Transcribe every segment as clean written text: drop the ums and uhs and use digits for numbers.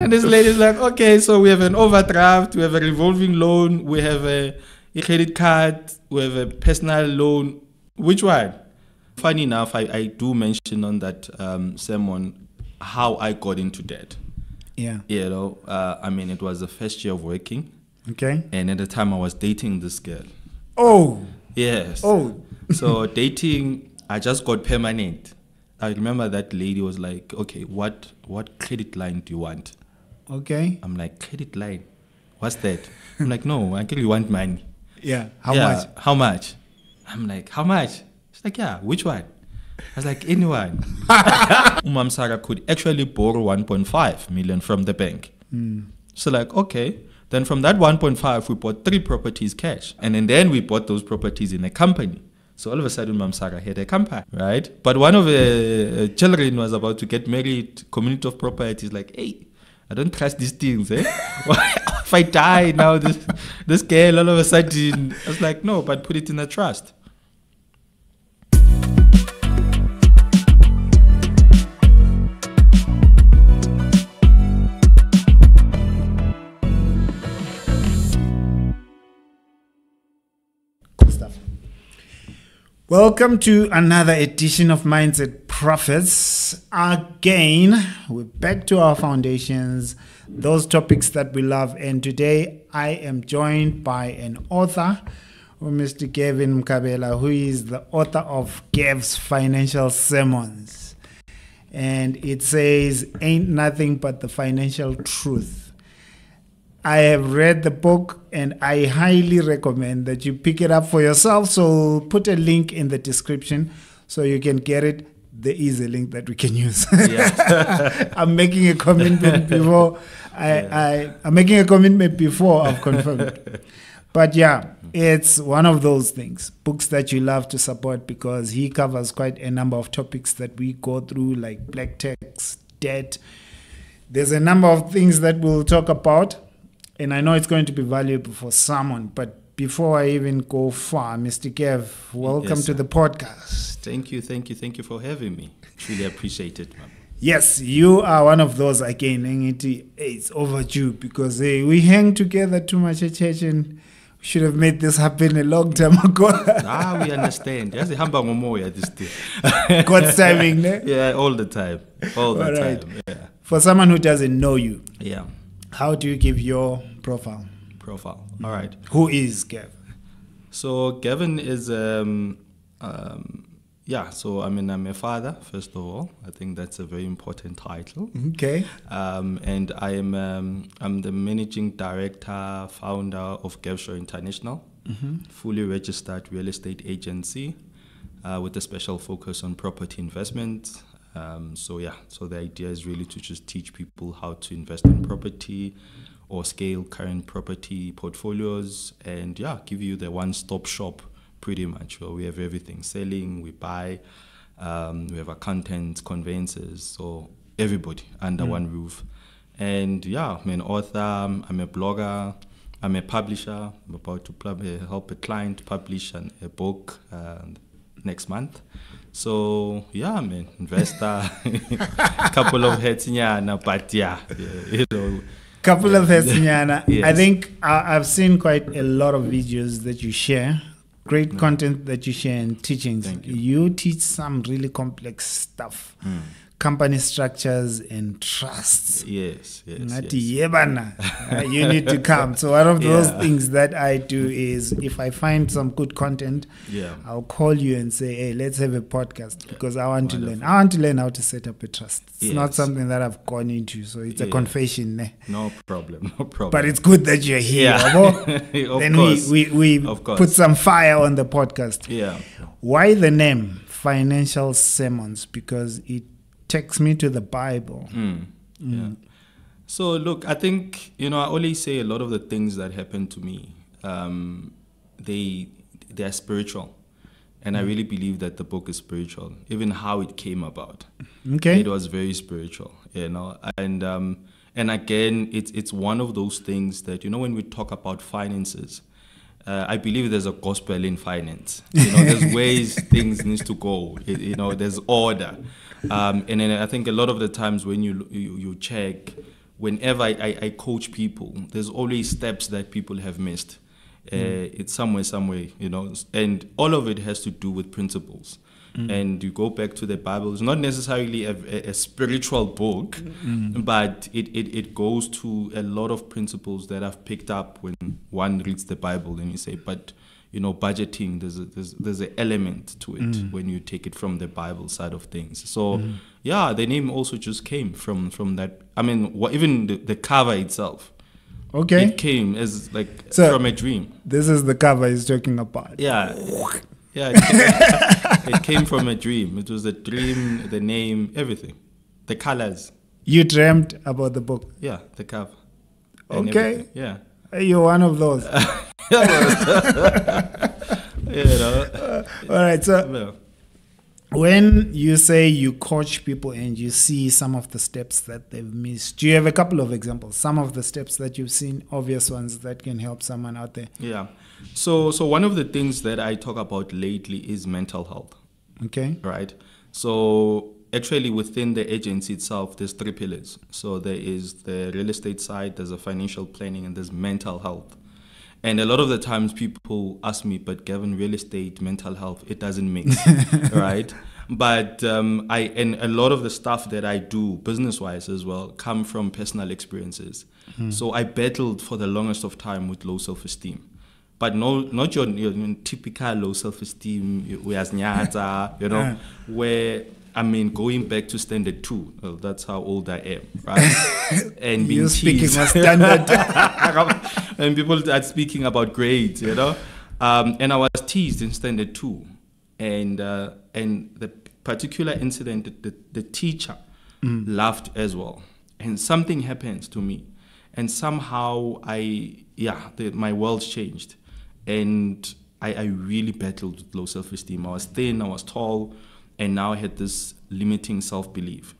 And this lady's like, okay, so we have an overdraft, we have a revolving loan, we have a credit card, we have a personal loan. Which one? Funny enough, I do mention on that sermon how I got into debt. Yeah. You know, I mean, it was the first year of working. Okay. And at the time, I was dating this girl. Oh. Yes. Oh. So dating, I just got permanent. I remember that lady was like, okay, what credit line do you want? Okay. I'm like, credit line? What's that? I'm like, no, I really want money. Yeah. How much? How much? I'm like, how much? She's like, yeah, which one? I was like, anyone. Umamsara could actually borrow 1.5 million from the bank. Mm. So like, okay. Then from that 1.5, we bought 3 properties cash. And then we bought those properties in a company. So all of a sudden, Umamsara had a company, right? But one of the children was about to get married. Community of properties like, hey, I don't trust these things, eh? If I die now, this girl all of a sudden, I was like, no, but put it in a trust. Welcome to another edition of Mindset Prophets. Again, we're back to our foundations, those topics that we love. And today I am joined by an author, Mr. Gavin Mkhabela, who is the author of Gav's Financial Sermons. And it says, ain't nothing but the financial truth. I have read the book and I highly recommend that you pick it up for yourself. So put a link in the description so you can get it. There is a link that we can use. Yeah. I'm making a commitment before. I'm making a commitment before I've confirmed. But yeah, it's one of those things, books that you love to support because he covers quite a number of topics that we go through, like black tax, debt. There's a number of things that we'll talk about. And I know it's going to be valuable for someone, but before I even go far, Mr. Gav, welcome to the podcast. Thank you for having me. Truly appreciate it, man. Yes, you are one of those, again, it's overdue because we hang together too much at church and we should have made this happen a long time ago. Ah, we understand. That's the humble moment at this day. God's timing, ne? Yeah, all the time. All the time. Yeah. For someone who doesn't know you. Yeah. How do you give your profile? All right. Who is Gavin? So Gavin is, so I mean, I'm a father, first of all. I think that's a very important title. Okay. And I'm the managing director, founder of Gavshore International, fully registered real estate agency with a special focus on property investment. So the idea is really to just teach people how to invest in property or scale current property portfolios and give you the one-stop shop pretty much where we have everything selling, we buy, we have accountants, conveyancers, so everybody under one roof. And I'm an author, I'm a blogger, I'm a publisher, I'm about to help a client publish a book next month. So I'm an investor, couple of heads nyana, but you know, couple of heads nyana. Yes. I think I've seen quite a lot of videos that you share, great content that you share and teachings. Thank you. You teach some really complex stuff, company structures and trusts. Yes. You need to come. So one of those things that I do is if I find some good content, I'll call you and say, hey, let's have a podcast because I want to learn. I want to learn how to set up a trust. It's not something that I've gone into. So it's a confession. Eh? No problem. But it's good that you're here. Then we put some fire on the podcast. Yeah. Why the name Financial Sermons? Because it takes me to the Bible. So look, I think, you know, I always say a lot of the things that happen to me, they are spiritual. And I really believe that the book is spiritual, even how it came about. Okay. It was very spiritual, you know. And again, it's one of those things that, you know, when we talk about finances, I believe there's a gospel in finance. You know, there's ways things needs to go. You know, there's order. And then I think a lot of the times when you check whenever I coach people, there's always steps that people have missed. It's somewhere, you know, and all of it has to do with principles. And you go back to the Bible. It's not necessarily a spiritual book, but it goes to a lot of principles that I've picked up when one reads the Bible, and you say, but, you know, budgeting, there's an element to it when you take it from the Bible side of things. So, yeah, the name also just came from that. I mean, even the cover itself. Okay. It came as like from a dream. This is the cover he's talking about. Yeah. Yeah, it came from a dream. It was a dream, the name, everything. The colors. You dreamt about the book? Yeah, the cover. Okay. Yeah. You're one of those. You know. All right, so when you say you coach people and you see some of the steps that they've missed, do you have a couple of examples? Some of the steps that you've seen, obvious ones that can help someone out there? Yeah. So one of the things that I talk about lately is mental health. Okay. Right. So actually within the agency itself, there's three pillars. So there is the real estate side, there's a financial planning, and there's mental health. And a lot of the times people ask me, but Gavin, real estate, mental health, it doesn't mix, right? But and a lot of the stuff that I do business-wise as well come from personal experiences. So I battled for the longest of time with low self-esteem. But no, not your typical low self-esteem, you know, where, I mean, going back to standard 2, well, that's how old I am, right? And being you're speaking of standard. And people are speaking about grades, you know. And I was teased in standard 2. And the particular incident, the teacher laughed as well. And something happens to me. And somehow my world changed. And I really battled with low self-esteem. I was thin, I was tall, and now I had this limiting self-belief.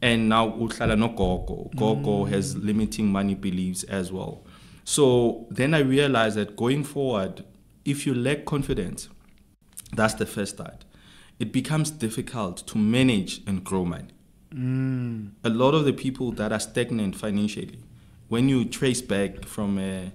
And now uhlala no gogo. Gogo has limiting money beliefs as well. So then I realized that going forward, if you lack confidence, that's the first start. It becomes difficult to manage and grow money. A lot of the people that are stagnant financially, when you trace back from a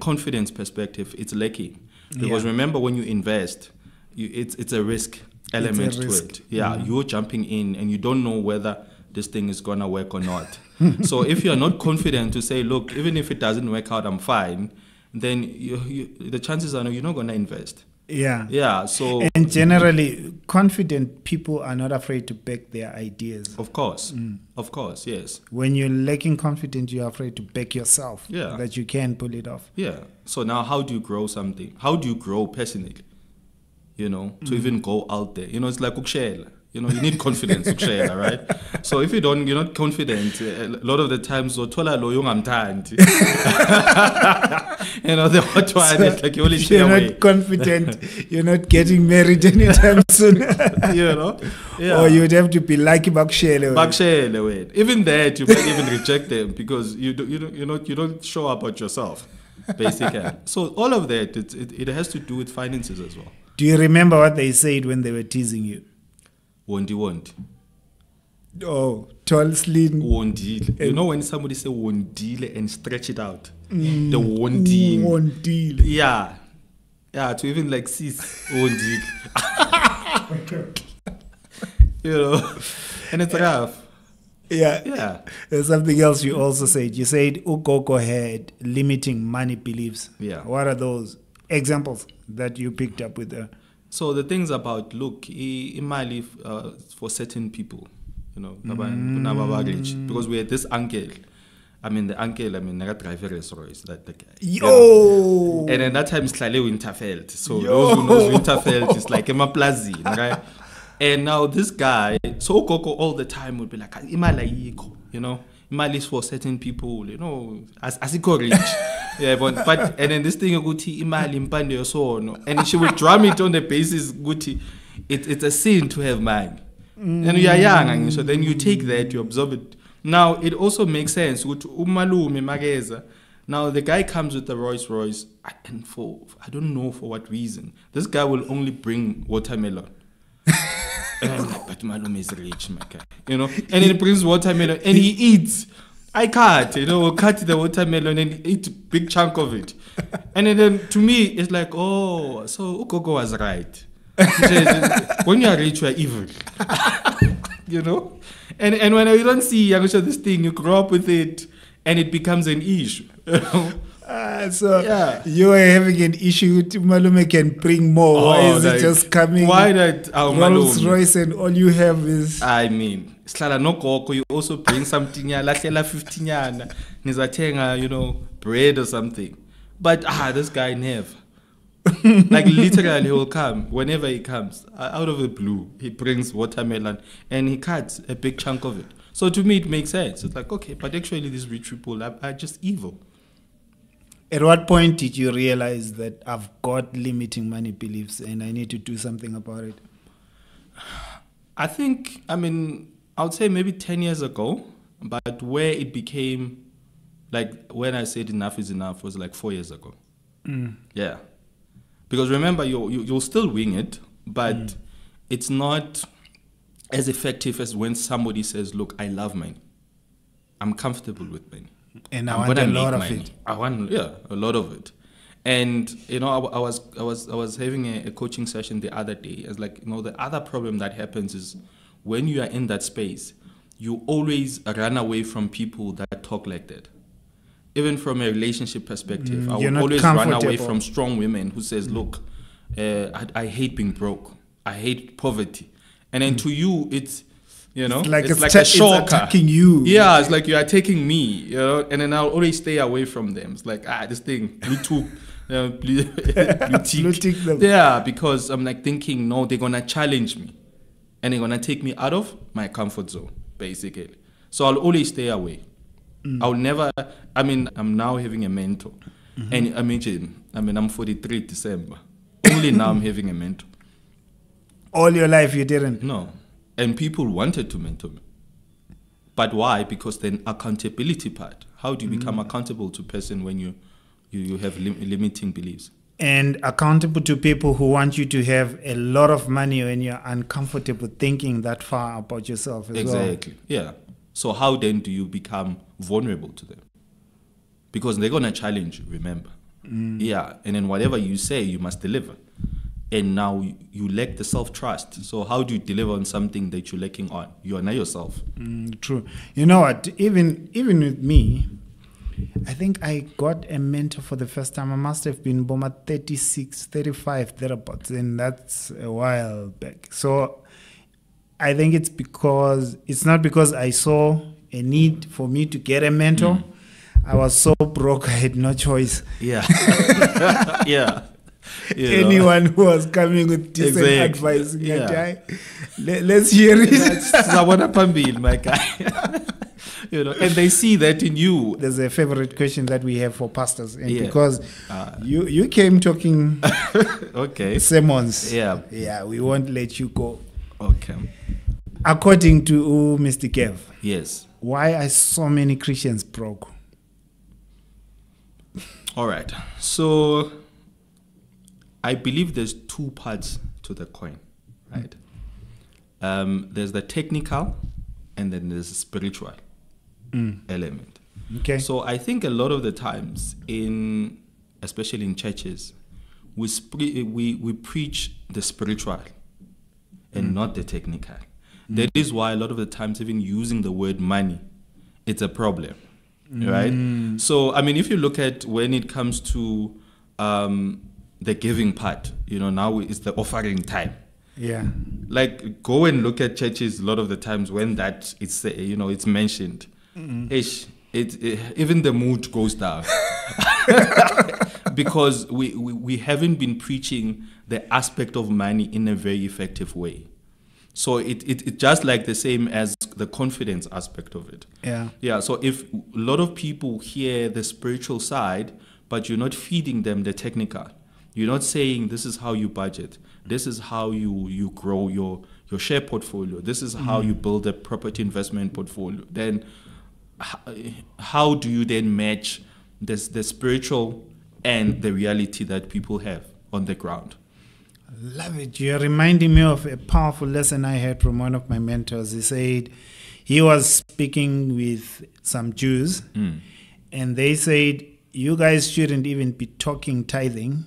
confidence perspective, it's lacking. Because remember, when you invest, it's a risk element to it. Yeah, you're jumping in and you don't know whether this thing is going to work or not. So if you're not confident to say, look, even if it doesn't work out, I'm fine, then the chances are you're not going to invest. Yeah. Yeah. So. And generally, confident people are not afraid to back their ideas. Of course. Of course, yes. When you're lacking confidence, you're afraid to back yourself. Yeah. That you can pull it off. Yeah. So now how do you grow something? How do you grow personally? You know, to even go out there. You know, it's like ukshela. You know, you need confidence, ukshela, right? So if you don't, you're not confident. A lot of the times, you know, you're not confident. You're not getting married anytime soon. You know? Yeah. Or you'd have to be like bakshela. Even that, you might even reject them because you don't show up at yourself, basically. So all of that, it has to do with finances as well. Do you remember what they said when they were teasing you? Won't. Oh, tall, slim. Wondile. You know when somebody say wondile and stretch it out? The wondile. Wondile. Yeah. Yeah, to even like sis. Wondile. You know? And it's rough. Yeah. Yeah. There's something else you also said. You said, Ukoko had limiting money beliefs. Yeah. What are those? Examples that you picked up with her? So the things about, look, in my life, for certain people, you know, because we had this uncle. I mean, I got driver Rolls-Royce, that the guy. Yo! Yeah. And at that time, it's like Winterfeld. So those who knows Winterfeld, it's like Emma Plazi, right? And now this guy, so Coco all the time would be like, you know, Mali is for certain people, you know, as a college. Yeah, but and then this thing Guti Imali Mpande so no. And she would drum it on the basis Guti. It's a sin to have mine. And you are young, so then you take that, you absorb it. Now it also makes sense. Now the guy comes with the Rolls Royce, and I don't know for what reason. This guy will only bring watermelon. But Malum is rich, my guy. You know, and he brings watermelon and he eats. I cut, cut the watermelon and eat a big chunk of it. And then to me, it's like, oh, so Ugogo was right. When you are rich, you are evil. And when you don't see this thing, you grow up with it and it becomes an issue. You are having an issue. Malume can bring more. Why is it just coming? Why that Rolls Royce and all you have is? I mean, you also bring something. Bread or something. But this guy never. Like literally, he will come whenever he comes out of the blue. He brings watermelon and he cuts a big chunk of it. So to me, it makes sense. It's like okay, but actually, these rich people are just evil. At what point did you realize that I've got limiting money beliefs and I need to do something about it? I think, I would say maybe 10 years ago, but where it became, like when I said enough is enough was like 4 years ago. Mm. Yeah. Because remember, you'll still wing it, but it's not as effective as when somebody says, look, I love money. I'm comfortable with money. And I want a lot of it. A lot of it. And I was having a coaching session the other day. It's like the other problem that happens is when you are in that space, you always run away from people that talk like that. Even from a relationship perspective, I would always run away from strong women who says, "Look, I hate being broke. I hate poverty." And then to you, it's it's like a shocker. It's attacking you. Yeah, it's like you are taking me. And then I'll always stay away from them. It's like this thing. Me too. Blue tick. Yeah, because I'm like thinking, no, they're gonna challenge me, and they're gonna take me out of my comfort zone, basically. So I'll always stay away. I'll never. I'm now having a mentor, and imagine. I'm 43 December. Only now I'm having a mentor. All your life you didn't. No. And people wanted to mentor me. But why? Because then accountability part. How do you become accountable to person when you have limiting beliefs? And accountable to people who want you to have a lot of money when you're uncomfortable thinking that far about yourself as well. Exactly. Yeah. So how then do you become vulnerable to them? Because they're going to challenge you, remember. Yeah. And then whatever you say, you must deliver. And now you lack the self-trust. So how do you deliver on something that you're lacking on? You are not yourself. True. You know what? Even with me, I think I got a mentor for the first time. I must have been Boma 36, 35, thereabouts. And that's a while back. So I think it's because, it's not because I saw a need for me to get a mentor. I was so broke, I had no choice. Yeah. Yeah. Anyone who was coming with decent advice, let's hear it. My guy. And they see that in you. There's a favorite question that we have for pastors, and because you came talking, sermons. Yeah, we won't let you go. Okay. According to Mr. Gav, yes. Why are so many Christians broke? All right, so. I believe there's two parts to the coin, right? There's the technical and then there's the spiritual element. Okay. So I think a lot of the times, especially in churches, we preach the spiritual and not the technical. That is why a lot of the times even using the word money, it's a problem, right? So, if you look at when it comes to... the giving part, now it's the offering time. Yeah. Like, go and look at churches a lot of the times when that, it's mentioned. Even the mood goes down. Because we haven't been preaching the aspect of money in a very effective way. So it's just like the same as the confidence aspect of it. Yeah. Yeah, so if a lot of people hear the spiritual side, but you're not feeding them the technical. You're not saying this is how you budget. This is how you grow your share portfolio. This is how you build a property investment portfolio. Then how do you then match the spiritual and the reality that people have on the ground? I love it. You're reminding me of a powerful lesson I had from one of my mentors. He said, he was speaking with some Jews, and they said, you guys shouldn't even be talking tithing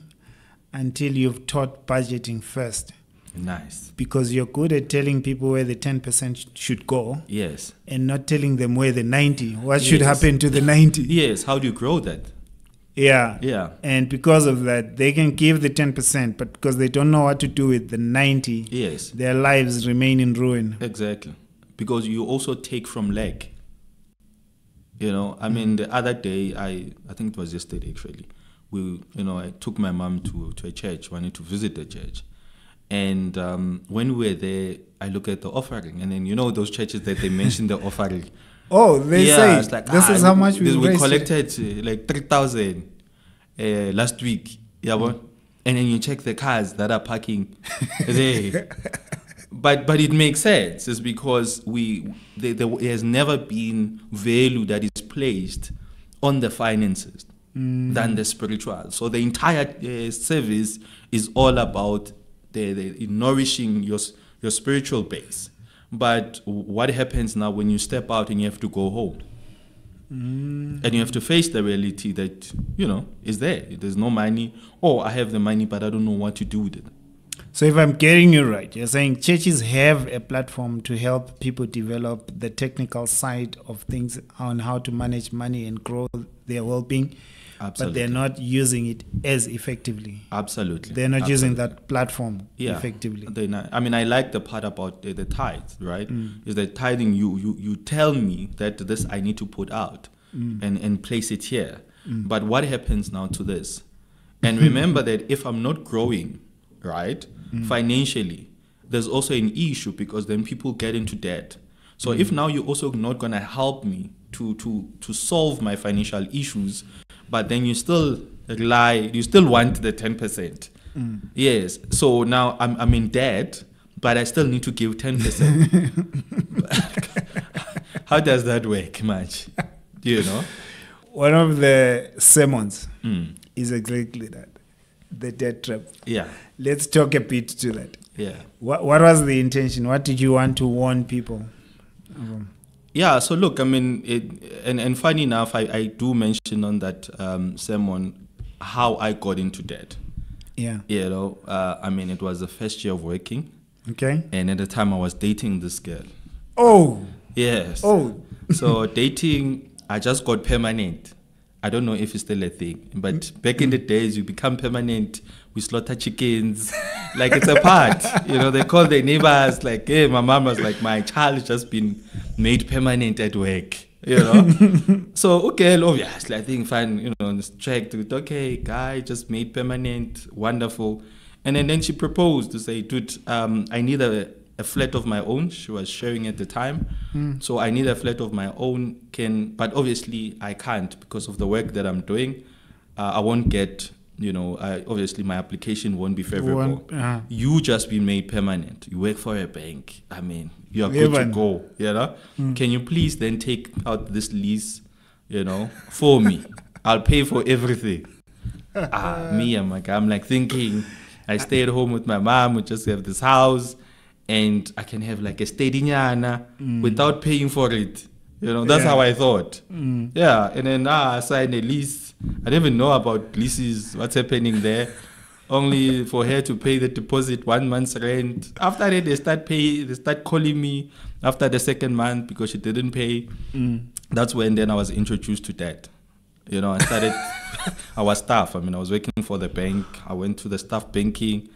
until you've taught budgeting first. Nice. Because you're good at telling people where the 10% should go. Yes. And not telling them where the 90, what should happen to the 90. Yes. How do you grow that? Yeah. Yeah. And because of that, they can give the 10%, but because they don't know what to do with the 90, yes, their lives remain in ruin. Exactly. Because you also take from lack. You know, I mean, the other day, I think it was yesterday, actually, I took my mom to a church. I need to visit the church. And when we were there, I look at the offering, and then those churches that they mention the offering. Oh, they say it's like, this is how much we collected, like 3,000 last week. Yeah, and then you check the cars that are parking there. But it makes sense. It's because there has never been value that is placed on the finances than the spiritual. So the entire service is all about the nourishing your spiritual base. But what happens now when you step out and you have to go home and you have to face the reality that is there's no money, or I have the money but I don't know what to do with it? So if I'm getting you right, you're saying churches have a platform to help people develop the technical side of things on how to manage money and grow their well-being. Absolutely. But they're not using it as effectively. Absolutely. They're not using that platform effectively. They're not. I mean, I like the part about the tithes, right? Is that tithing, you tell me that this I need to put out and place it here. But what happens now to this? And remember that if I'm not growing, right, financially, there's also an issue, because then people get into debt. So if now you're also not going to help me to solve my financial issues, but then you still want the 10%. Yes. So now I'm in debt, but I still need to give 10%. How does that work much? One of the sermons is exactly that, the debt trap. Yeah. Let's talk a bit to that. Yeah. What was the intention? What did you want to warn people? Yeah, so look, I mean, and funny enough, I do mention on that sermon how I got into debt. Yeah. I mean, it was the first year of working. Okay. And at the time I was dating this girl. Oh. Yes. Oh. So dating, I just got permanent. I don't know if it's still a thing, but back in the days, you become permanent. We slaughter chickens. Like, it's a part. They call their neighbors, like, hey, my mom was like, my child has just been made permanent at work. So, okay, obviously, I think, fine, distract. Okay, guy, just made permanent. Wonderful. And then she proposed to say, dude, I need a flat of my own. She was sharing at the time. So I need a flat of my own, but obviously I can't because of the work that I'm doing. I won't get, obviously my application won't be favorable. You just be made permanent. You work for a bank. I mean, you are good to go. Can you please then take out this lease, for me? I'll pay for everything. I'm like thinking, I stay at home with my mom. We just have this house. And I can have like a steady nyana without paying for it. That's how I thought. Yeah. And then I signed a lease. I didn't even know about leases, what's happening there. Only for her to pay the deposit, 1 month's rent. After that, they start calling me after the second month because she didn't pay. That's when then I was introduced to debt. I started our staff. I mean, I was working for the bank. I went to the staff banking.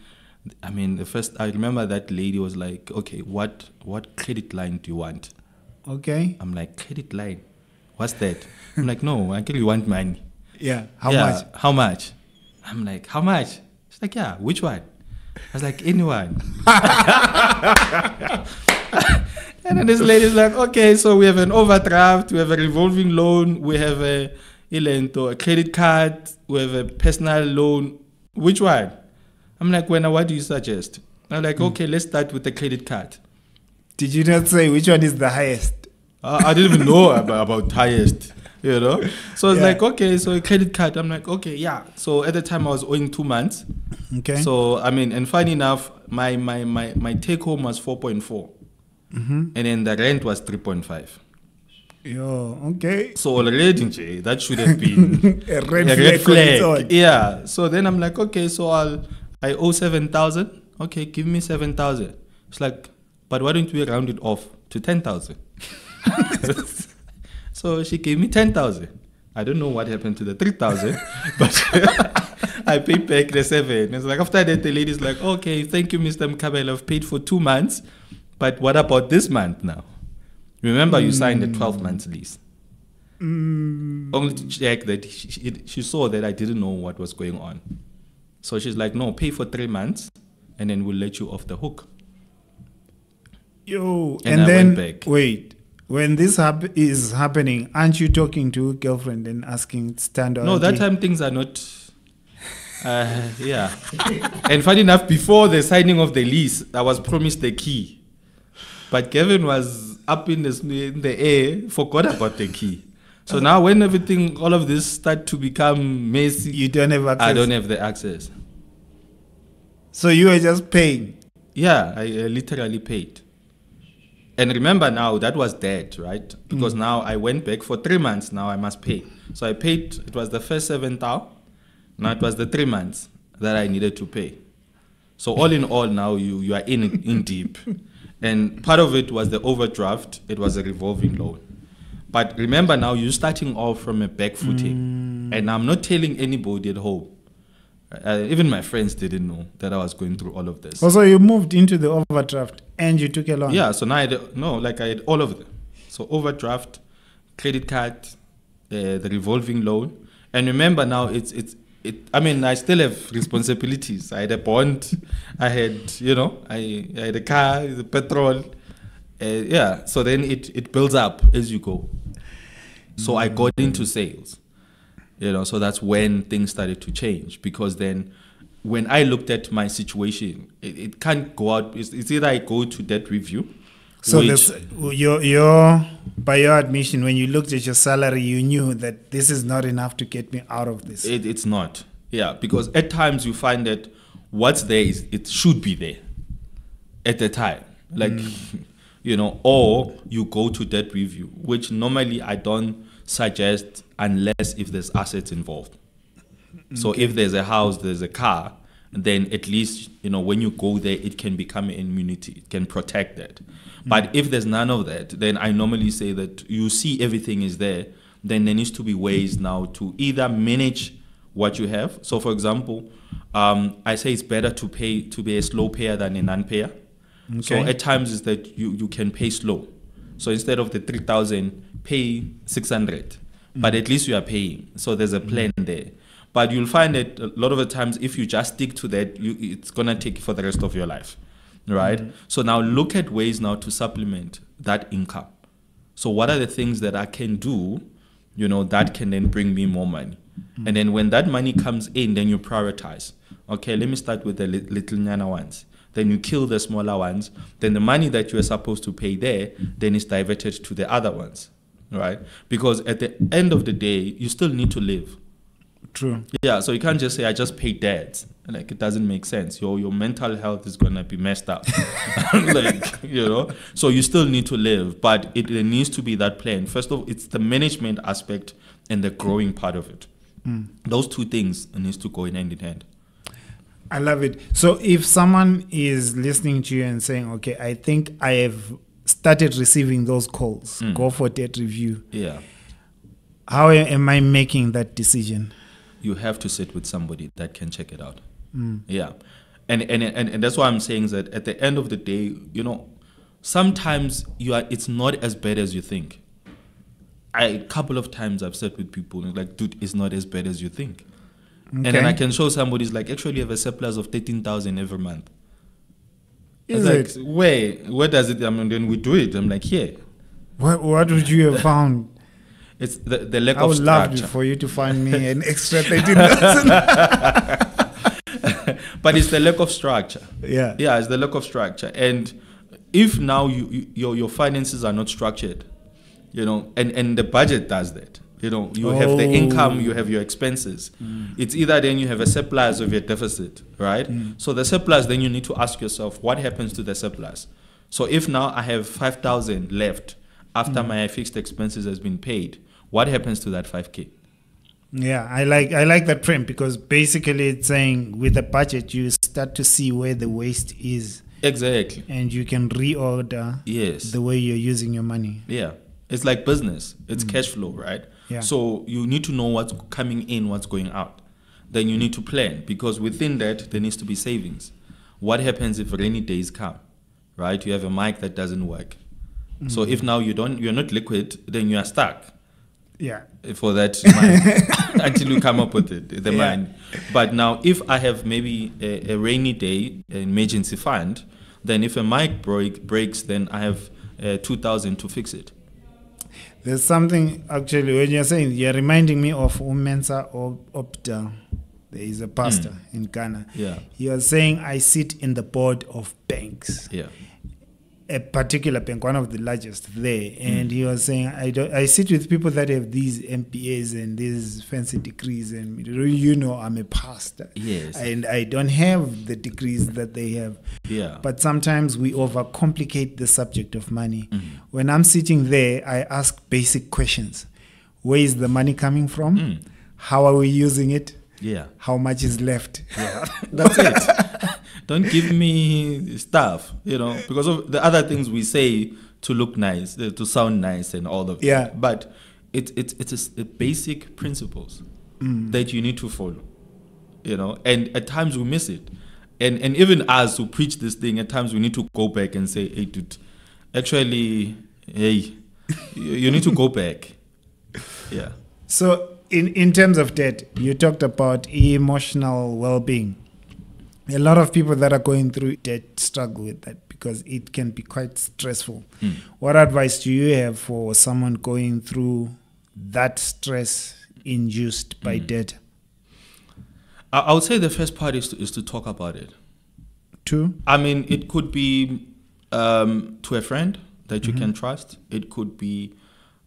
I mean, I remember that lady was like, okay, what credit line do you want? Okay. I'm like, credit line? What's that? I'm like, no, I really want money. Yeah. How much? How much? I'm like, how much? She's like, yeah, which one? I was like, anyone. And then this lady's like, okay, so we have an overdraft, we have a revolving loan, we have a credit card, we have a personal loan. Which one? I'm like, Wena, what do you suggest? I'm like, okay, let's start with the credit card. Did you not say which one is the highest? I didn't even know about highest, So it's like, okay, so a credit card. I'm like, okay, yeah. So at the time I was owing 2 months. Okay. So, I mean, and funny enough, my take home was 4.4. and then the rent was 3.5. Yo, okay. So already, that should have been a red flag. Yeah. So then I'm like, okay, so I owe 7,000. Okay, give me 7,000. It's like, but why don't we round it off to 10,000? So she gave me 10,000. I don't know what happened to the 3,000, but I paid back the 7. It's like after that, the lady's like, okay, thank you, Mr. Mkhabela. I've paid for 2 months, but what about this month now? Remember, you signed a 12-month lease. Only to check that she saw that I didn't know what was going on. So she's like, no, pay for 3 months, and then we'll let you off the hook. Yo, and then went back. Wait, when this is happening, aren't you talking to your girlfriend and asking standard? No, that time things are not... yeah. And funny enough, before the signing of the lease, I was promised the key. But Gavin was... up in the air, forgot about the key. So now when everything, all of this start to become messy. You don't have access? I don't have the access. So you are just paying? Yeah, I literally paid. And remember now, that was debt, right? Because now I went back for 3 months, now I must pay. So I paid, it was the first 7,000, now it was the 3 months that I needed to pay. So all in all, now you are in deep. And part of it was the overdraft. It was a revolving loan. But remember now, you're starting off from a back footing. And I'm not telling anybody at home. Even my friends didn't know that I was going through all of this. Also, you moved into the overdraft and you took a loan. Yeah, so now I had all of them. So overdraft, credit card, the revolving loan. And remember now, I mean, I still have responsibilities. I had a bond. I had, I had a car, the petrol. Yeah. So then it builds up as you go. So I got into sales, so that's when things started to change, because then when I looked at my situation, it can't go out. It's either I go to debt review. So by your admission, when you looked at your salary, you knew that this is not enough to get me out of this. It's not. Yeah, because at times you find that what's there, it should be there at the time. Like, or you go to debt review, which normally I don't suggest unless if there's assets involved. Okay. So if there's a house, there's a car, then at least, when you go there, it can become an immunity. It can protect that. But if there's none of that, then I normally say that you see everything is there, then there needs to be ways now to either manage what you have. So, for example, I say it's better to be a slow payer than a non-payer. Okay. So at times is that you can pay slow. So instead of the 3,000, pay 600. But at least you are paying. So there's a plan there. But you'll find that a lot of the times, if you just stick to that, it's going to take for the rest of your life, right? So now look at ways now to supplement that income. So what are the things that I can do, that can then bring me more money? And then when that money comes in, then you prioritize. Okay, let me start with the little nyana ones. Then you kill the smaller ones. Then the money that you are supposed to pay there, then is diverted to the other ones, right? Because at the end of the day, you still need to live. True. Yeah, so you can't just say, I just pay debts. Like, it doesn't make sense. Your mental health is going to be messed up. So you still need to live, but there needs to be that plan. First of all, it's the management aspect and the growing part of it. Those two things needs to go hand in hand. I love it. So if someone is listening to you and saying, okay, I think I have started receiving those calls, go for debt review. Yeah. How am I making that decision? You have to sit with somebody that can check it out. Yeah. And that's why I'm saying that at the end of the day, sometimes it's not as bad as you think. A couple of times I've sat with people and like, dude, it's not as bad as you think. Okay. And then I can show somebody's like, actually you have a surplus of 13,000 every month. Is it? Like, where does it, I mean, then we do it. I'm like, yeah. What would you have found? It's the lack of structure. I would love for you to find me an extra 13,000. But it's the lack of structure. Yeah. Yeah, it's the lack of structure. And if now your finances are not structured, and the budget does that. You have the income, you have your expenses. It's either then you have a surplus or your deficit, right? So the surplus, then you need to ask yourself, what happens to the surplus? So if now I have 5,000 left after my fixed expenses has been paid, what happens to that 5K? Yeah, I like that print, because basically it's saying with a budget you start to see where the waste is. Exactly. And you can reorder the way you're using your money. Yeah. It's like business. It's cash flow, right? Yeah. So you need to know what's coming in, what's going out. Then you need to plan, because within that there needs to be savings. What happens if rainy days come, right? You have a mic that doesn't work. So if now you're not liquid, then you are stuck. Yeah. For that mine until you come up with it, the mine. But now if I have maybe a rainy day emergency fund, then if a mic breaks, then I have 2,000 to fix it. There's something, actually, when you're saying, you're reminding me of Umamsara Opta. There is a pastor in Ghana. Yeah. You're saying, I sit in the board of banks. Yeah. A particular bank, one of the largest there. And he was saying, I sit with people that have these MPAs and these fancy degrees. And, you know, I'm a pastor. Yes. And I don't have the degrees that they have. Yeah. But sometimes we overcomplicate the subject of money. When I'm sitting there, I ask basic questions. Where is the money coming from? How are we using it? Yeah. How much is left? Yeah. That's it. Don't give me stuff, you know, because of the other things we say to look nice, to sound nice and all of that. Yeah. But it's basic principles that you need to follow, you know, and at times we miss it. And even us who preach this thing, at times we need to go back and say, hey, dude, actually, hey, you need to go back. Yeah. So in terms of debt, you talked about emotional well-being. A lot of people that are going through debt struggle with that because it can be quite stressful. What advice do you have for someone going through that stress induced by debt? I would say the first part is to talk about it. To? I mean, it could be to a friend that you can trust. It could be,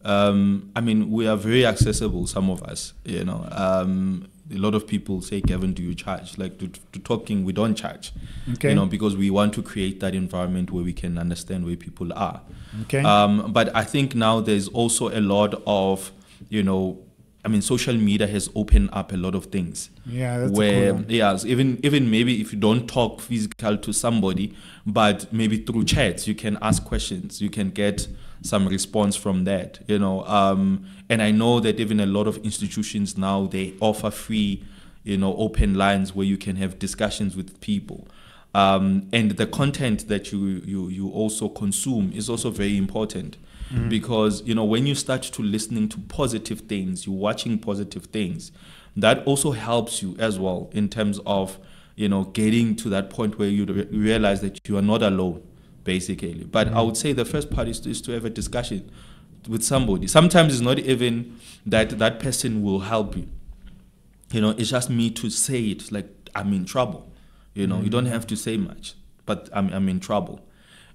I mean, we are very accessible, some of us, you know. A lot of people say, Gavin, do you charge? Like, to talking, we don't charge, okay. You know, because we want to create that environment where we can understand where people are. Okay. But I think now there's also a lot of, you know, I mean, social media has opened up a lot of things. Yeah, that's where, cool. Yeah, even maybe if you don't talk physical to somebody, but maybe through chats, you can ask questions, you can get some response from that, you know. And I know that even a lot of institutions now, they offer free, you know, open lines where you can have discussions with people. And the content that you also consume is also very important because, you know, when you start to listening to positive things, you're watching positive things, that also helps you as well in terms of, you know, getting to that point where you realize that you are not alone. Basically. But I would say the first part is to have a discussion with somebody. Sometimes it's not even that person will help you. You know, it's just me to say it, like, I'm in trouble. You know, you don't have to say much, but I'm in trouble.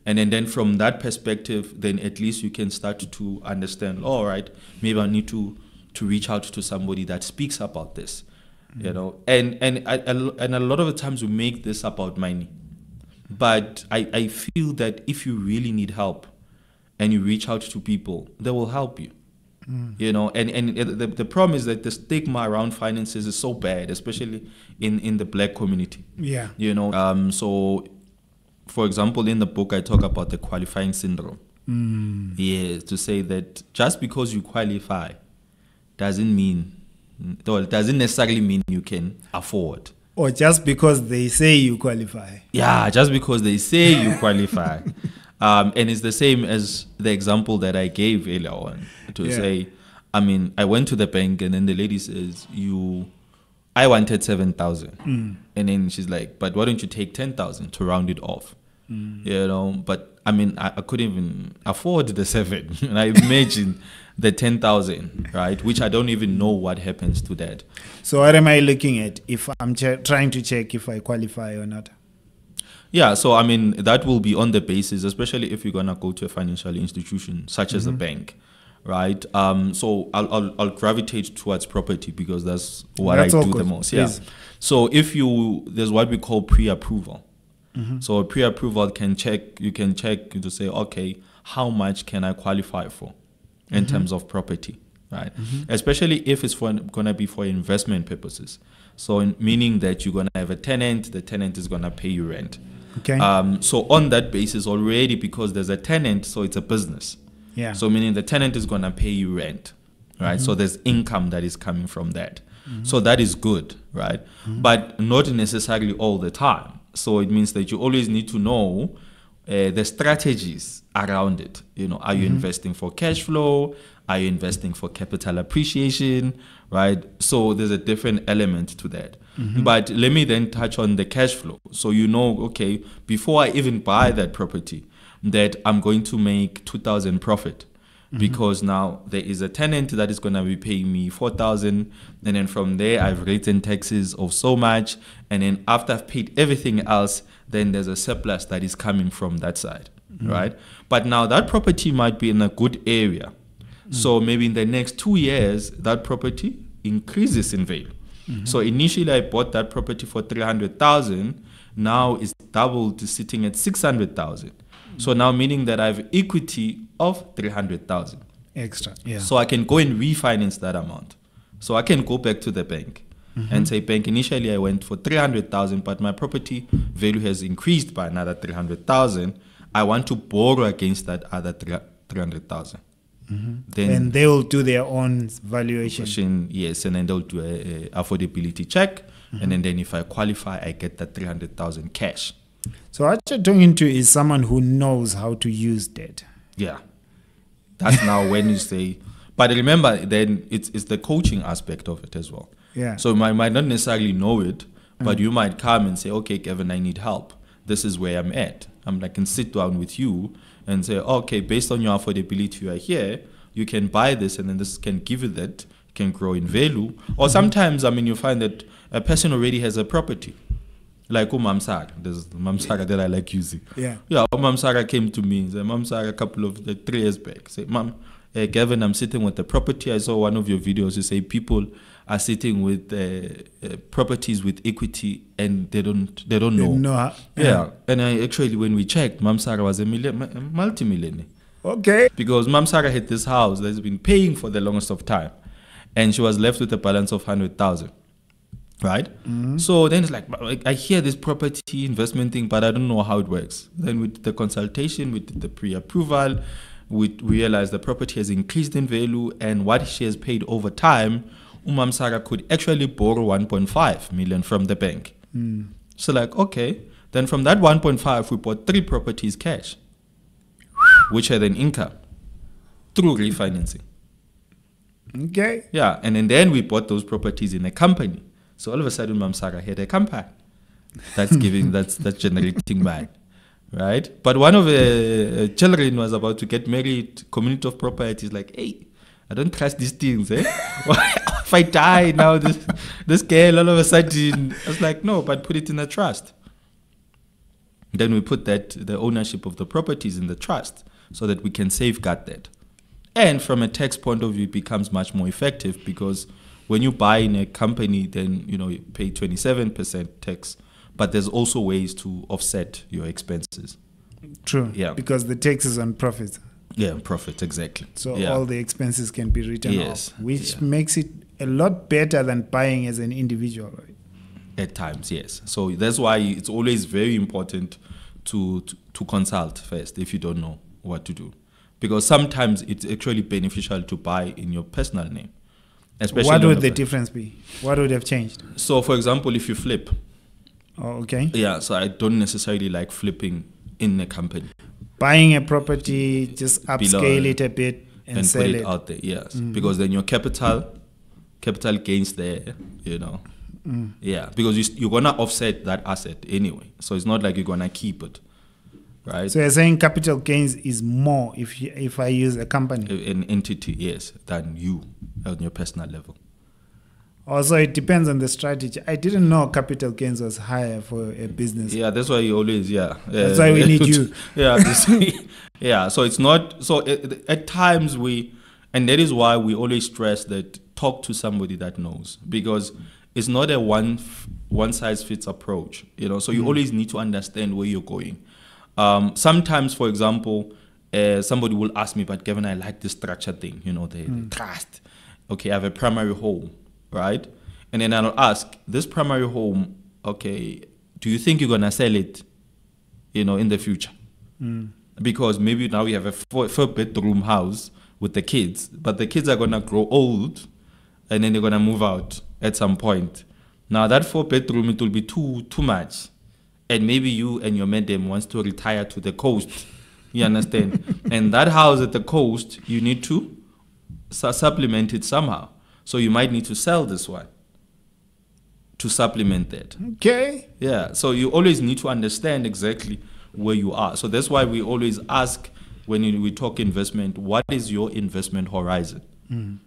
And then from that perspective, then at least you can start to understand, all right, maybe I need to reach out to somebody that speaks about this. You know, and a lot of the times we make this about money. But I feel that if you really need help and you reach out to people, they will help you, you know. And the problem is that the stigma around finances is so bad, especially in the black community. Yeah. You know, so, for example, in the book, I talk about the qualifying syndrome. Yeah, to say that just because you qualify doesn't necessarily mean you can afford. Or just because they say you qualify. Yeah, just because they say you qualify. And it's the same as the example that I gave earlier on to say, I mean, I went to the bank and then the lady says, I wanted 7,000. And then she's like, but why don't you take 10,000 to round it off? You know, but I mean, I couldn't even afford the 7. And I imagine the 10,000, right? Which I don't even know what happens to that. So what am I looking at if I'm trying to check if I qualify or not? Yeah, so I mean, that will be on the basis, especially if you're going to go to a financial institution such as a bank, right? So I'll gravitate towards property because that's what I do the most. Yeah. So if there's what we call pre-approval. Mm-hmm. So a pre-approval can check, you can check to say, okay, how much can I qualify for in mm-hmm. terms of property, right? Mm-hmm. Especially if it's going to be for investment purposes. So meaning that you're going to have a tenant, the tenant is going to pay you rent. Okay. So on that basis already, because there's a tenant, so it's a business. Yeah. So meaning the tenant is going to pay you rent, right? Mm-hmm. So there's income that is coming from that. Mm-hmm. So that is good, right? Mm-hmm. But not necessarily all the time. So it means that you always need to know the strategies around it. You know, are you mm-hmm. investing for cash flow? Are you investing for capital appreciation, right? So there's a different element to that. Mm-hmm. But let me then touch on the cash flow. So you know, okay, before I even buy that property, that I'm going to make 2,000 profit. Mm-hmm. Because now there is a tenant that is going to be paying me 4,000, and then from there I've written taxes of so much, and then after I've paid everything else, then there's a surplus that is coming from that side, mm-hmm. right? But now that property might be in a good area, mm-hmm. so maybe in the next 2 years that property increases in value. Mm-hmm. So initially I bought that property for 300,000, now it's doubled to sitting at 600,000. So now meaning that I have equity of 300,000 extra. Yeah. So I can go and refinance that amount. So I can go back to the bank mm-hmm. and say, bank, initially I went for 300,000, but my property value has increased by another 300,000. I want to borrow against that other 300,000. Mm-hmm. Then and they will do their own valuation. Yes, and then they'll do a affordability check. Mm-hmm. And then if I qualify, I get that 300,000 cash. So what you're talking to is someone who knows how to use debt. Yeah. That's now when you say, but remember then it's the coaching aspect of it as well. Yeah. So you might not necessarily know it, but you might come and say, okay, Gavin, I need help. This is where I'm at. I can sit down with you and say, okay, based on your affordability, you are here, you can buy this, and then this can give you that, can grow in value. Or sometimes, I mean, you find that a person already has a property. Like Umamsara, there's Umamsara that I like using. Yeah. Yeah, Umamsara came to me, Umamsara a couple of 3 years back. Say, Mom, Gavin, I'm sitting with the property. I saw one of your videos. You say people are sitting with properties with equity and they don't know. No. Yeah. And I actually, when we checked, Umamsara was a multi-millionaire. Okay. Because Umamsara had this house that's been paying for the longest of time, and she was left with a balance of 100,000. Right? Mm-hmm. So then it's like, I hear this property investment thing, but I don't know how it works. Then with the consultation, with the pre-approval, we realized the property has increased in value, and what she has paid over time, Umamsara could actually borrow 1.5 million from the bank. Mm. So like, okay, then from that 1.5, we bought 3 properties cash, which had an income through refinancing. Okay. Yeah, and then we bought those properties in a company. So all of a sudden, Umamsara had a company that's giving, that's generating money, right? But one of the children was about to get married. Community of property is like, hey, I don't trust these things. Eh? If I die now, this girl all of a sudden, I was like, no, but put it in a trust. Then we put the ownership of the properties in the trust so that we can safeguard that. And from a tax point of view, it becomes much more effective because when you buy in a company, then you pay 27% tax, but there's also ways to offset your expenses. True. Yeah. Because the tax is on profit. Yeah, profit, exactly. So all the expenses can be written off, which makes it a lot better than buying as an individual, right? At times, yes. So that's why it's always very important to consult first if you don't know what to do, because sometimes it's actually beneficial to buy in your personal name. Especially what would the difference be? What would have changed? So, for example, if you flip. Oh, okay. Yeah, so I don't necessarily like flipping in a company. Buying a property, just upscale it a bit and sell it. And put it out there, yes. Mm. Because then your capital gains there, Mm. Yeah, because you're going to offset that asset anyway. So it's not like you're going to keep it, right? So you're saying capital gains is more if I use a company? An entity, yes, than you. On your personal level. Also, it depends on the strategy. I didn't know capital gains was higher for a business. Yeah, that's why you always, that's why we need you. Yeah, yeah. So it's not, so at times and that is why we always stress that talk to somebody that knows, because it's not a one size fits approach, you know. So you always need to understand where you're going. Sometimes, for example, somebody will ask me, but Gavin, I like this structure thing, you know, the trust. Okay, I have a primary home, right? And then I'll ask, this primary home, okay, do you think you're going to sell it, you know, in the future? Because maybe now you have a four-bedroom house with the kids, but the kids are going to grow old and then they're going to move out at some point. Now that four-bedroom, it will be too much. And maybe you and your madam wants to retire to the coast. You understand? And that house at the coast, you need to supplement it somehow. So you might need to sell this one to supplement that. Okay. Yeah. So you always need to understand exactly where you are. So that's why we always ask when we talk investment, what is your investment horizon?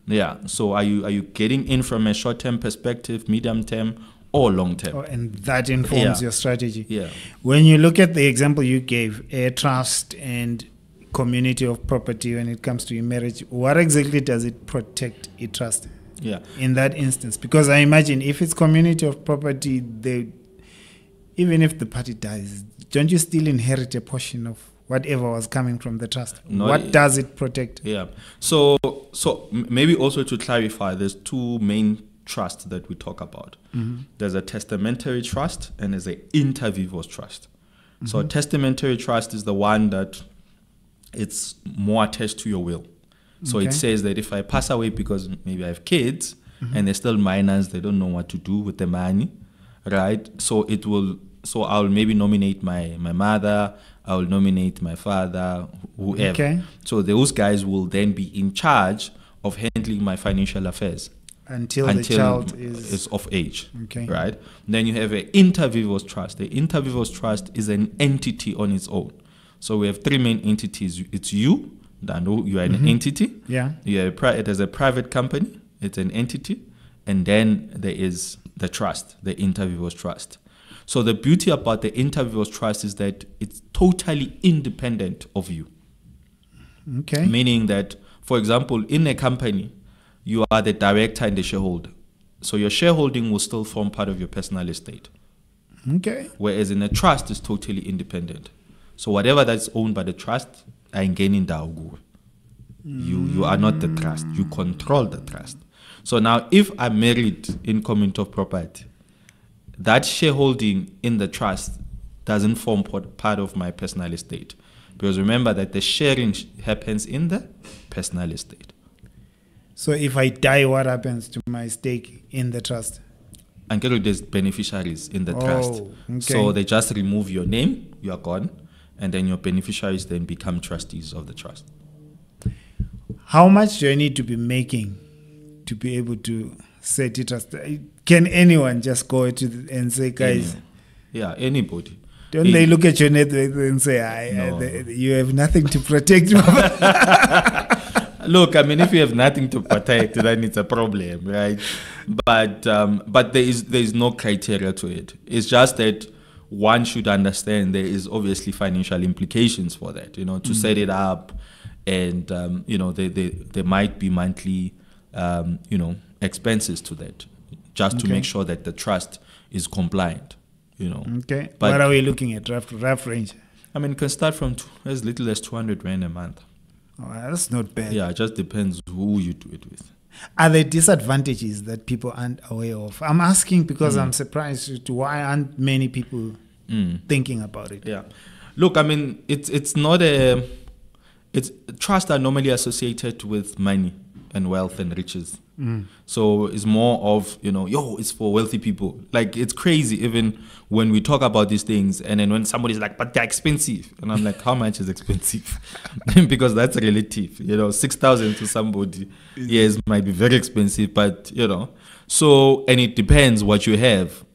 Yeah. So are you getting in from a short-term perspective, medium-term, or long-term? Oh, and that informs your strategy. Yeah. When you look at the example you gave, a trust and community of property when it comes to your marriage, what exactly does it protect, a trust? Yeah. In that instance, because I imagine if it's community of property, even if the party dies, don't you still inherit a portion of whatever was coming from the trust? What does it protect? Yeah. So maybe also to clarify, there's two main trusts that we talk about. There's a testamentary trust and there's an inter vivos trust. So a testamentary trust is the one that it's more attached to your will. So it says that if I pass away, because maybe I have kids and they're still minors, they don't know what to do with the money, right? So it will. So I'll maybe nominate my mother, I'll nominate my father, whoever. Okay. So those guys will then be in charge of handling my financial affairs until the child is of age. Okay. Right? Then you have an inter vivos trust. The inter vivos trust is an entity on its own. So we have three main entities. It's you. You are an entity. Yeah. There's a private company. It's an entity. And then there is the trust, the inter vivos trust. So the beauty about the inter vivos trust is that it's totally independent of you. Okay. Meaning that, for example, in a company, you are the director and the shareholder. So your shareholding will still form part of your personal estate. Okay. Whereas in a trust, it's totally independent. So whatever that's owned by the trust, you are not the trust. You control the trust. So now if I'm married in community of property, that shareholding in the trust doesn't form part of my personal estate. Because remember that the sharing happens in the personal estate. So if I die, what happens to my stake in the trust? There's beneficiaries in the trust. Okay. So they just remove your name, you are gone, and then your beneficiaries then become trustees of the trust. How much do I need to be making to be able to set it as? Can anyone just go to and say, guys? Yeah, anybody. Don't they look at your net and say, you have nothing to protect? Look, I mean, if you have nothing to protect, then it's a problem, right? But there is no criteria to it. It's just that one should understand there is obviously financial implications for that, you know, to set it up. And, you know, there might be monthly, you know, expenses to that, just to make sure that the trust is compliant, you know. Okay. But what are we looking at, rough range? I mean, it can start from as little as 200 Rand a month. Oh, that's not bad. Yeah, it just depends who you do it with. Are there disadvantages that people aren't aware of? I'm asking because I'm surprised as to why aren't many people thinking about it. Yeah, look, I mean, it's not a, it's trusts are normally associated with money and wealth and riches. So it's more of, you know, it's for wealthy people. Like, it's crazy even when we talk about these things, and then when somebody's like, but they're expensive, and I'm like, how much is expensive? Because that's relative, you know. 6,000 to somebody, yes, might be very expensive, but, you know. So, and it depends what you have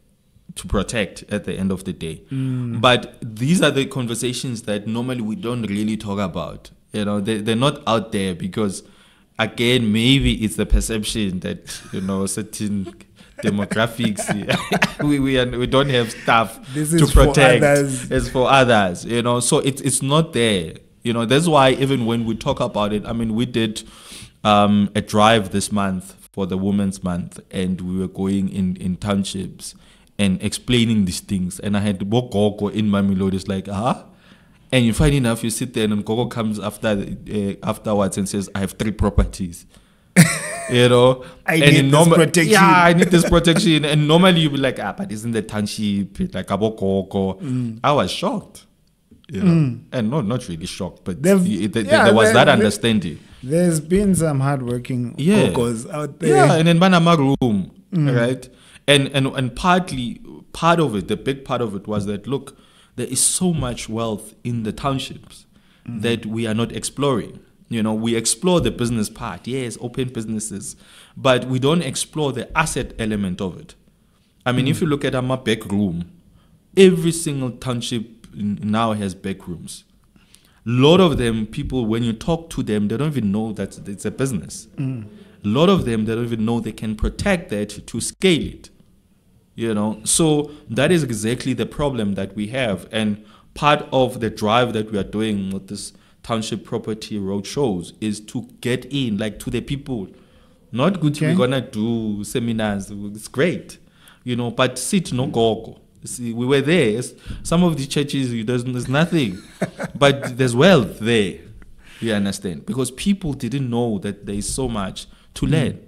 to protect at the end of the day. But these are the conversations that normally we don't really talk about, you know. They're not out there because, again, maybe it's the perception that, you know, certain demographics, we don't have stuff to protect. It's for others, you know. So it's not there, you know. That's why even when we talk about it, I mean, we did a drive this month for the Women's Month, and we were going in townships and explaining these things. And I had Gogo in Mamelodi, it's like, ah. And funny enough, you sit there and Gogo comes afterwards and says, I have 3 properties. You know, I need this protection. And normally you'd be like, ah, but isn't the township, it's like Abokoko. I was shocked, you know, and not really shocked, but there was that understanding. There's been some hardworking Gogos out there, and in Banama room, right? And partly part of it, the big part of it was that look, there is so much wealth in the townships that we are not exploring. You know, we explore the business part, yes, open businesses, but we don't explore the asset element of it. I mean, if you look at our back room, every single township now has back rooms. A lot of them, people, when you talk to them, they don't even know that it's a business. A lot of them, they don't even know they can protect that to scale it. You know, so that is exactly the problem that we have. And part of the drive that we are doing with this township property road shows is to get in, like, to the people. Not good, we're gonna do seminars, it's great, you know, but sit no Gogo. See, we were there. It's, some of the churches, there's nothing, but there's wealth there. You understand? Because people didn't know that there is so much to learn.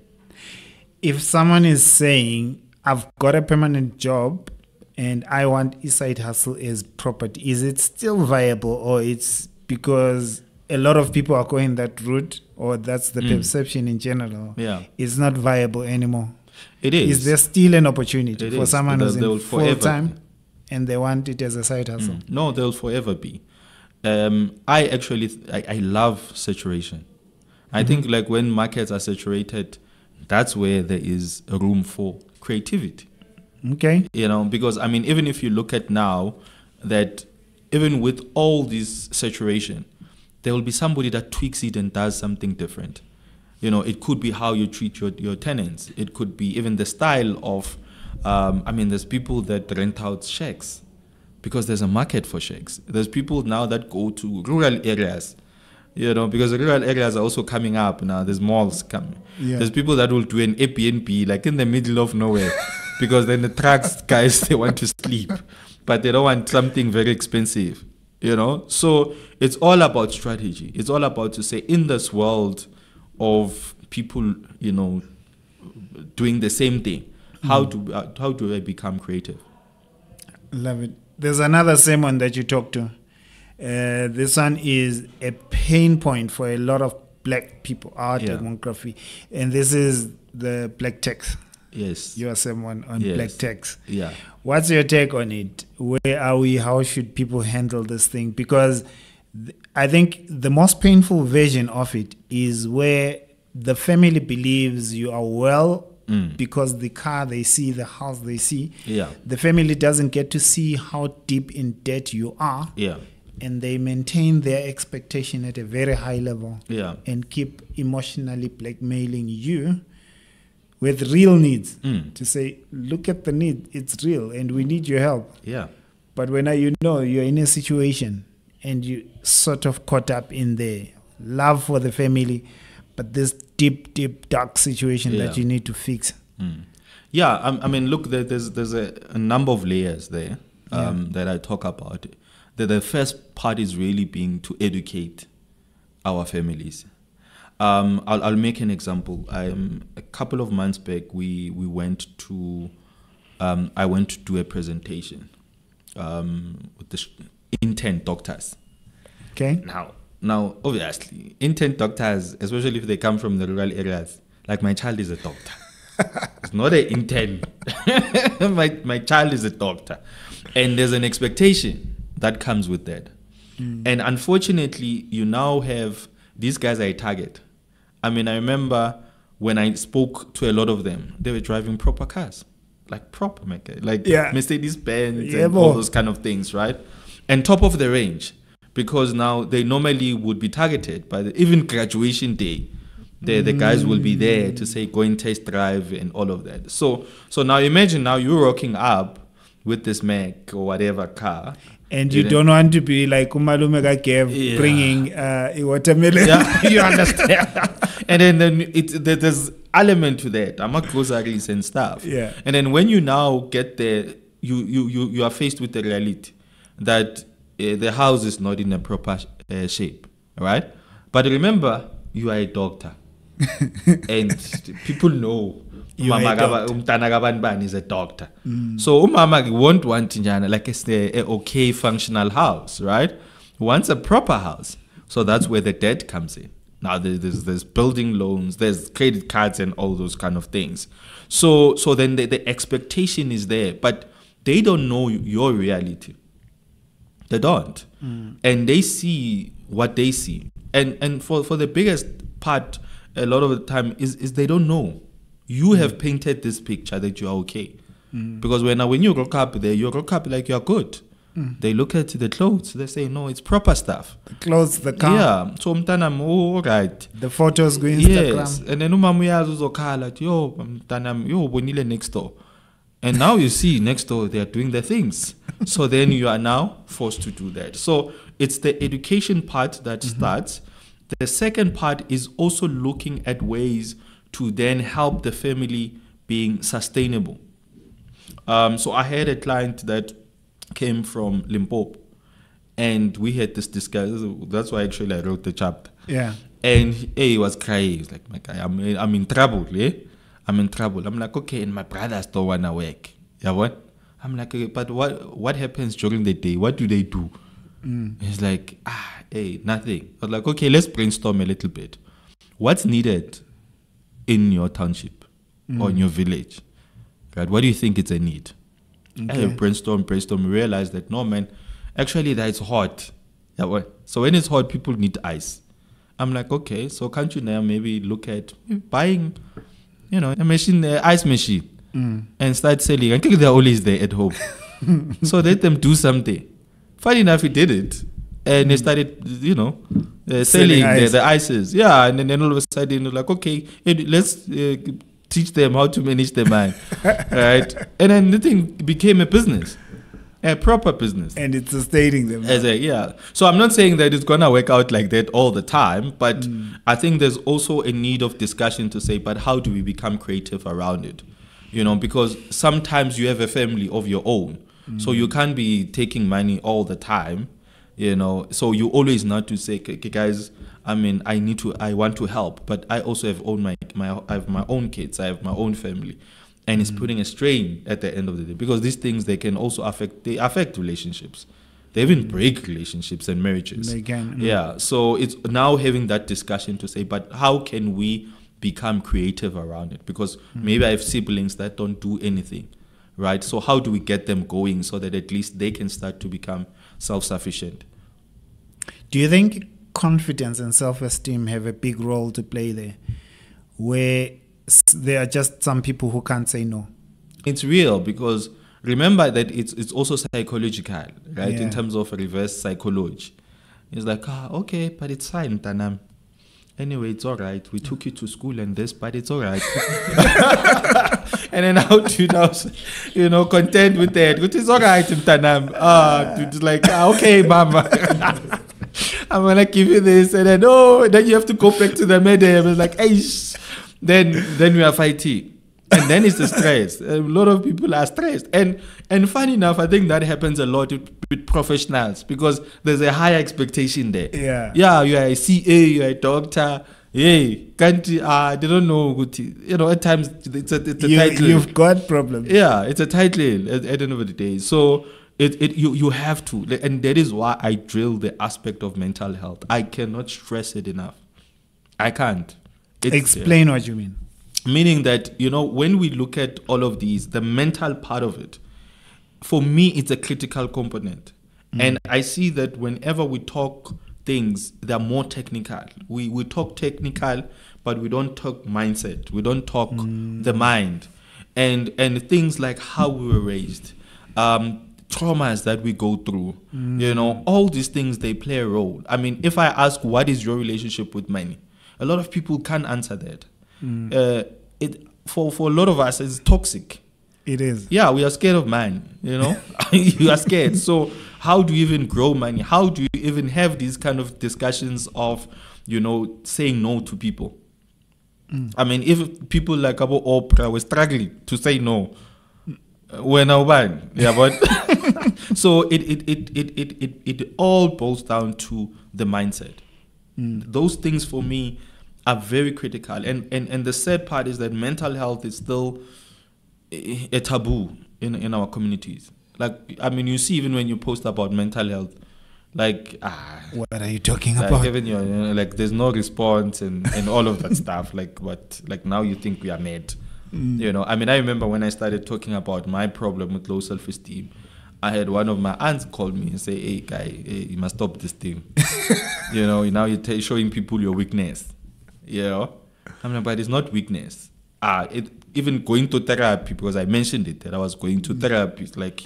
If someone is saying, I've got a permanent job and I want a side hustle as property, is it still viable, or it's because a lot of people are going that route, or that's the perception in general? Yeah, it's not viable anymore. It is. Is there still an opportunity for someone who's in full time and they want it as a side hustle? No, there will forever be. I actually, I love saturation. I think, like, when markets are saturated, that's where there is a room for creativity. Okay. You know, because, I mean, even if you look at now that even with all this saturation, there will be somebody that tweaks it and does something different. You know, it could be how you treat your tenants. It could be even the style of, I mean, there's people that rent out shacks because there's a market for shacks. There's people now that go to rural areas, you know, because the rural areas are also coming up now. There's malls coming. Yeah. There's people that will do an Airbnb, like, in the middle of nowhere, because then the trucks guys, they want to sleep, but they don't want something very expensive, you know? So it's all about strategy. It's all about to say, in this world of people, you know, doing the same thing, how do I become creative? Love it. There's another sermon that you talk to. This one is a pain point for a lot of black people out there in Monkraphi, and this is the black tax. Yes, you are someone on black tax. Yeah, what's your take on it? Where are we? How should people handle this thing? Because I think the most painful version of it is where the family believes you are well because the car they see, the house they see. Yeah. The family doesn't get to see how deep in debt you are. Yeah. And they maintain their expectation at a very high level. Yeah. And keep emotionally blackmailing you with real needs to say, look at the need, it's real and we need your help. Yeah. But when you know you're in a situation and you sort of caught up in the love for the family, but this deep, deep, dark situation that you need to fix. Yeah, I mean, look, there's a number of layers there that I talk about. The first part is really being to educate our families. I'll make an example. A couple of months back, we went to, I went to do a presentation with the intern doctors. Okay. Now, obviously, intern doctors, especially if they come from the rural areas, like, my child is a doctor. It's not an intern. My child is a doctor. And there's an expectation that comes with that. And unfortunately, you now have, these guys are a target. I mean, I remember when I spoke to a lot of them, they were driving proper cars, like proper, like Mercedes-Benz and all those kind of things, right? And top of the range, because now they normally would be targeted by even graduation day. The guys will be there to say, go and test drive and all of that. So now imagine now you're rocking up with this Mac or whatever car. And you don't want to be like Umalumega Gav bringing a watermelon. Yeah. You understand? And then there's element to that. I'm not groceries and stuff. Yeah. And then when you now get there, you are faced with the reality that the house is not in a proper shape, right? But remember, you are a doctor. And people know Umama is a doctor. So Umama won't want like it's an okay functional house, right? Wants a proper house. So that's where the debt comes in. Now there's building loans, there's credit cards and all those kind of things. So then the expectation is there, but they don't know your reality. They don't. And they see what they see. And for the biggest part a lot of the time is they don't know. You have painted this picture that you are okay. Because when you rock up there, you rock up like you are good. They look at the clothes, they say, no, it's proper stuff. The clothes, the car. Yeah. So I'm all right. The photos go Instagram. Yes. And then yo, next door. And now you see next door they are doing the things. So then you are now forced to do that. So it's the education part that starts. The second part is also looking at ways to then help the family being sustainable. So I had a client that came from Limpopo, and we had this discussion. That's why actually I wrote the chapter. Yeah. And he was crying. He was like, my guy, I'm in trouble. Eh? I'm in trouble. I'm like, okay, and my brothers don't want to work. Yeah, what? I'm like, okay, but what happens during the day? What do they do? He's like, nothing. I was like, okay, let's brainstorm a little bit. What's needed in your township or in your village? Right? What do you think it's a need? Okay. And brainstorm, realize that no man, actually that it's hot. Yeah, well, so when it's hot, people need ice. I'm like, okay, so can't you now maybe look at buying, a machine, ice machine, and start selling? I think they're always there at home. So let them do something. Funny enough, he did it, and they started, selling the ices. Yeah, and then all of a sudden, like, okay, let's teach them how to manage their mind, right? And then the thing became a business, a proper business, and it's sustaining them. So I'm not saying that it's gonna work out like that all the time, but I think there's also a need of discussion to say, but how do we become creative around it? Because sometimes you have a family of your own. So you can't be taking money all the time, so you always not to say, okay, guys, I want to help, but I also have I have my own kids, I have my own family, and it's putting a strain at the end of the day, because these things, they can also affect relationships. They even break relationships and marriages. They can. Yeah. So it's now having that discussion to say, but how can we become creative around it? Because maybe I have siblings that don't do anything. Right? So how do we get them going so that at least they can start to become self-sufficient? Do you think confidence and self-esteem have a big role to play there, where there are just some people who can't say no? It's real, because remember that it's also psychological, right? Yeah. In terms of reverse psychology. It's like, okay, but it's fine, Tanam. Anyway, it's all right. We took you to school and this, but it's all right. And then how do you now, contend with that? It's all right, Mtanam. It's like, okay, mama. I'm going to give you this. And then, then you have to go back to the madam. It's like, then we are fighting. And then it's the stress. A lot of people are stressed. And funny enough, I think that happens a lot with professionals, because there's a high expectation there. Yeah. Yeah, you are a CA, you are a doctor. They don't know. At times it's a title. You've got problems. Yeah, it's a title at the end of the day. So you have to. And that is why I drill the aspect of mental health. I cannot stress it enough. I can't. Explain what you mean. Meaning that, when we look at all of these, the mental part of it, for me, it's a critical component. And I see that whenever we talk things, they're more technical. We talk technical, but we don't talk mindset. We don't talk the mind. And things like how we were raised, traumas that we go through, all these things, they play a role. If I ask, what is your relationship with money? A lot of people can't answer that. For a lot of us, it's toxic. It is. Yeah, we are scared of mine. You are scared. So How do you even grow money? How do you even have these kind of discussions of, you know, saying no to people? Mm. I mean, if people like about Oprah were struggling to say no, we're now buying. Yeah, but so it all boils down to the mindset. Mm. Those things for me are very critical. And the sad part is that mental health is still a taboo in our communities. Like, I mean, you see even when you post about mental health, like, what are you talking about? Even, you know, like, there's no response and all of that stuff. Like, what? Like, now you think we are mad. Mm. You know, I mean, I remember when I started talking about my problem with low self-esteem, I had one of my aunts call me and say, "Hey, guy, you must stop this thing. You know, now you're showing people your weakness." You know, I'm like, but it's not weakness. Even going to therapy, because I mentioned it that I was going to therapy. It's like,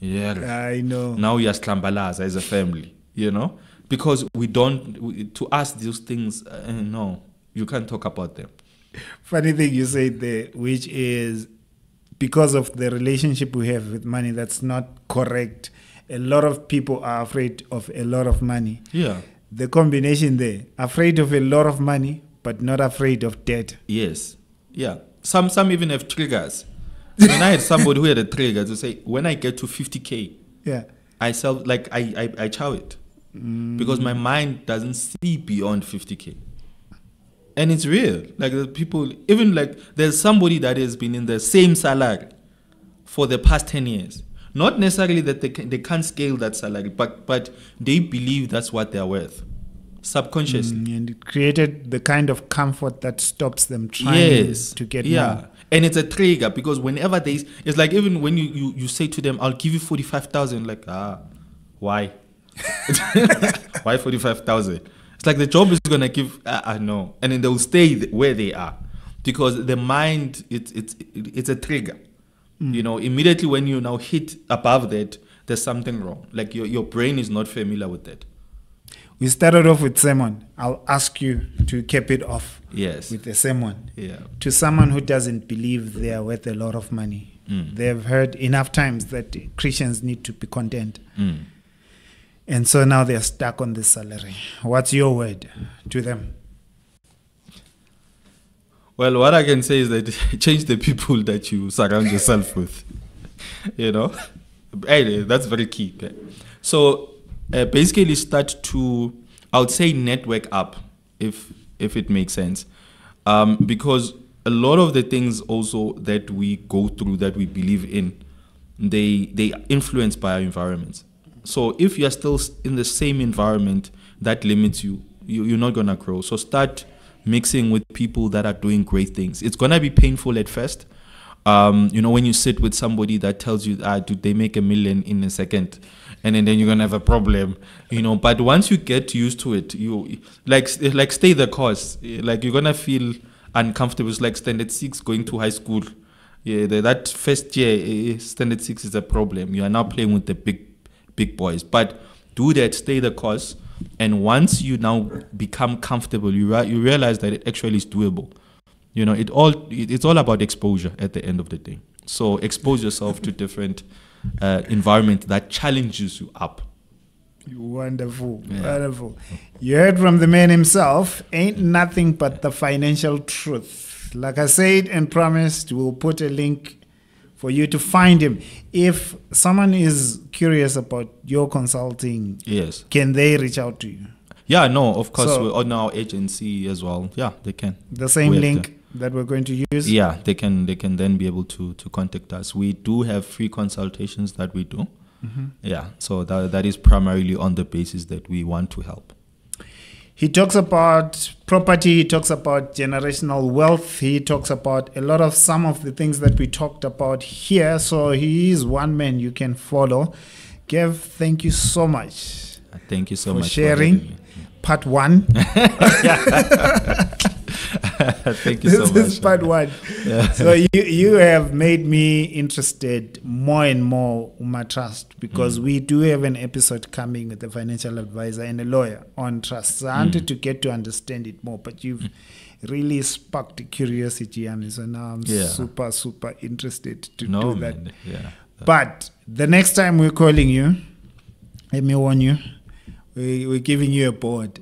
yeah, I know. Now you are slambalaza as a family. You know, because we don't. To us, these things, no, you can't talk about them. Funny thing you say there, which is because of the relationship we have with money that's not correct. A lot of people are afraid of a lot of money. Yeah. The combination there, afraid of a lot of money, but not afraid of debt. Yes. Yeah. Some even have triggers. When I had somebody who had a trigger to say, when I get to 50K, yeah, I sell, like, I chow it. Mm. Because my mind doesn't see beyond 50K. And it's real. Like, the people, even like, there's somebody that has been in the same salary for the past 10 years. Not necessarily that they can't scale that salary, but they believe that's what they're worth, subconsciously. Mm, and it created the kind of comfort that stops them trying to get money. And it's a trigger, because whenever they, it's like, even when you say to them, "I'll give you 45,000, like, why? Why 45,000? It's like the job is going to give, I know. And then they'll stay where they are, because the mind, it's a trigger. Mm. You know, immediately when you now hit above that, there's something wrong. Like, your brain is not familiar with that. We started off with someone. I'll ask you to cap it off. Yes. With the someone. Yeah. To someone who doesn't believe they are worth a lot of money. Mm. They've heard enough times that Christians need to be content. Mm. And so now they're stuck on this salary. What's your word to them? Well, what I can say is that change the people that you surround yourself with. You know? Anyway, that's very key. So basically start to, I would say, network up, if it makes sense. Because a lot of the things also that we go through, that we believe in, they are influenced by our environments. So if you're still in the same environment that limits you, you're not going to grow. So start mixing with people that are doing great things. It's going to be painful at first. You know, when you sit with somebody that tells you, "Did they make $1 million in a second?" And then you're going to have a problem, you know. But once you get used to it, you like stay the course. Like, you're going to feel uncomfortable. It's like standard 6 going to high school. Yeah, that first year, standard 6 is a problem. You are now playing with the big boys, but do that, stay the course, and once you now become comfortable, you realize that it actually is doable. You know, it's all about exposure at the end of the day. So expose yourself to different environment that challenges you up. Wonderful, wonderful. You heard from the man himself. Ain't nothing but the financial truth. Like I said and promised, we'll put a link for you to find him. If someone is curious about your consulting, yes, can they reach out to you? Yeah, no, of course. So, we're on our agency as well. Yeah, they can. The same link that we're going to use? Yeah, they can then be able to contact us. We do have free consultations that we do. Mm-hmm. Yeah, so that is primarily on the basis that we want to help. He talks about property, he talks about generational wealth, he talks about some of the things that we talked about here. So he is one man you can follow. Gav, thank you so much. Thank you so much for sharing. Part one. Thank you so much. This is part one. Yeah. So you have made me interested more and more in my trust, because we do have an episode coming with a financial advisor and a lawyer on trust. So I wanted to get to understand it more, but you've really sparked the curiosity, and so now I'm super, super interested to do that. Yeah. But the next time we're calling you, Let me warn you, we're giving you a board.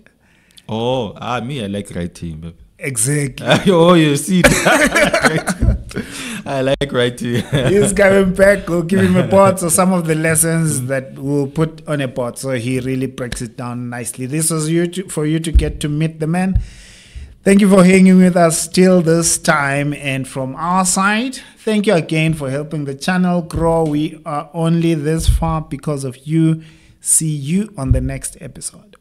Oh, me, I like writing, baby. Exactly. Oh, you see that. I like writing. He's coming back. We'll give him a board. So some of the lessons that we'll put on a board. So he really breaks it down nicely. This was for you to get to meet the man. Thank you for hanging with us till this time. And from our side, thank you again for helping the channel grow. We are only this far because of you. See you on the next episode.